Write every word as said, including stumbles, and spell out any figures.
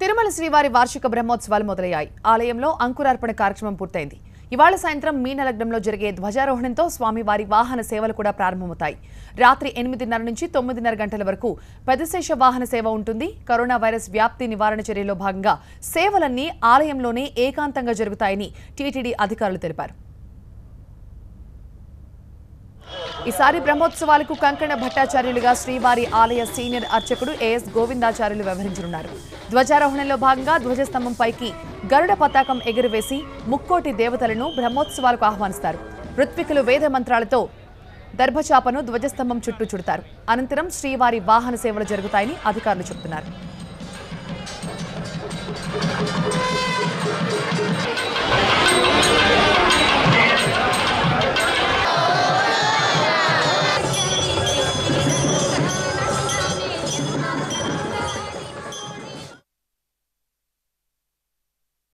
తిరుమల శ్రీవారి వార్షిక బ్రహ్మోత్సవాలు మొదలయ్యాయి. ఆలయంలో అంకురార్పణ కార్యక్రమం పూర్తయింది. ఇవాళ సాయంత్రం మీనలగ్నంలో జరిగే ధ్వజారోహణంతో స్వామివారి వాహన సేవలు కూడా ప్రారంభమవుతాయి. రాత్రి ఎనిమిదిన్నర నుంచి తొమ్మిదిన్నర గంటల వరకు పెదశేష వాహన సేవ ఉంటుంది. కరోనా వైరస్ వ్యాప్తి నివారణ చర్యల్లో భాగంగా సేవలన్నీ ఆలయంలోనే ఏకాంతంగా జరుగుతాయని టీటీడీ అధికారులు తెలిపారు. ఈసారి బ్రహ్మోత్సవాలకు కంకణ భట్టాచార్యులుగా శ్రీవారి ఆలయ సీనియర్ అర్చకుడు ఏఎస్ గోవిందాచార్యులు వ్యవహరించనున్నారు. ధ్వజారోహణంలో భాగంగా ధ్వజస్తంభంపైకి గరుడ పతాకం ఎగురవేసి ముక్కోటి దేవతలను బ్రహ్మోత్సవాలకు ఆహ్వానిస్తారు. ఋత్వికులు వేద మంత్రాలతో దర్భచాపను ధ్వజస్తంభం చుట్టూ చుడతారు. అనంతరం శ్రీవారి వాహన సేవలు జరుగుతాయని అధికారులు చెబుతున్నారు.